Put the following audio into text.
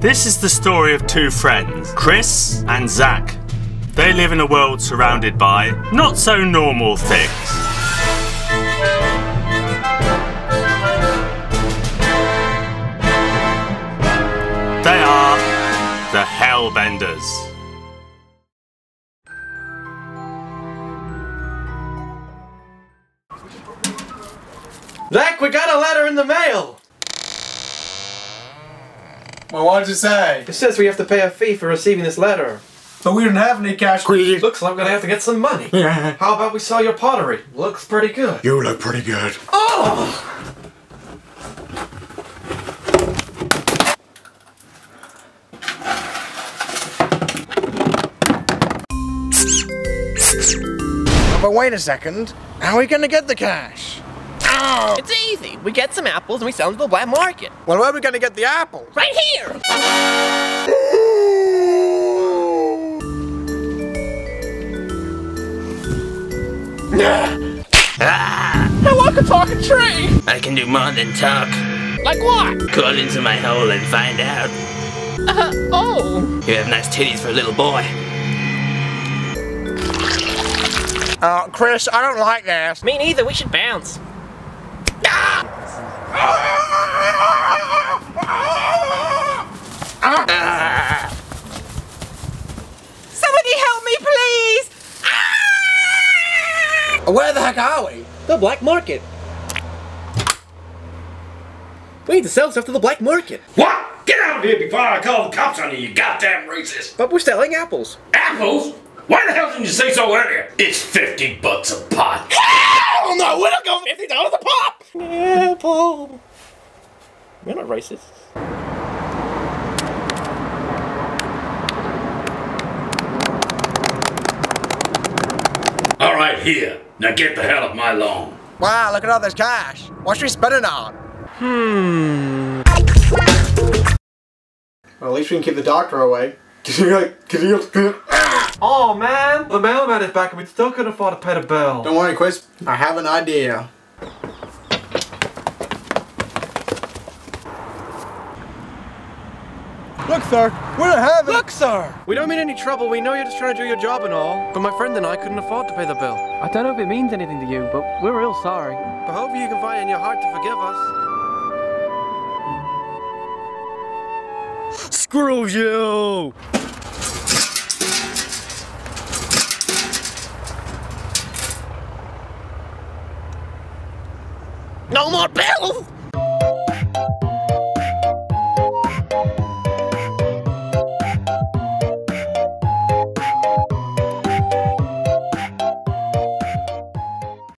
This is the story of two friends, Chris and Zach. They live in a world surrounded by not so normal things. They are the Hellbenders. Zach, we got a letter in the mail! Well, what does it say? It says we have to pay a fee for receiving this letter. But we don't have any cash. Please. Looks like I'm gonna have to get some money. Yeah. How about we sell your pottery? Looks pretty good. You look pretty good. Oh! But wait a second. How are we gonna get the cash? Oh. It's easy. We get some apples and we sell them to the black market. Well, where are we going to get the apples? Right here! I walk and talk a tree! I can do more than talk. Like what? Crawl into my hole and find out. Oh! You have nice titties for a little boy. Chris, I don't like this. Me neither. We should bounce. Somebody help me, please! Where the heck are we? The black market. We need to sell stuff to the black market. What? Get out of here before I call the cops on you, you goddamn racist! But we're selling apples. Apples? Why the hell didn't you say so earlier? It's $50 a pot. Hell no, we don't go $50 a pop! Apple. We're not racist. All right, here. Now get the hell off my lawn. Wow, look at all this cash. What's she spending on? Well, at least we can keep the doctor away. Oh man, the mailman is back and we still couldn't afford to pay the bill. Don't worry, Chris. I have an idea. Look, sir, we don't have it. Look, sir, we don't mean any trouble. We know you're just trying to do your job and all, but my friend and I couldn't afford to pay the bill. I don't know if it means anything to you, but we're real sorry. But hopefully you can find it in your heart to forgive us. Screw you! No more bills!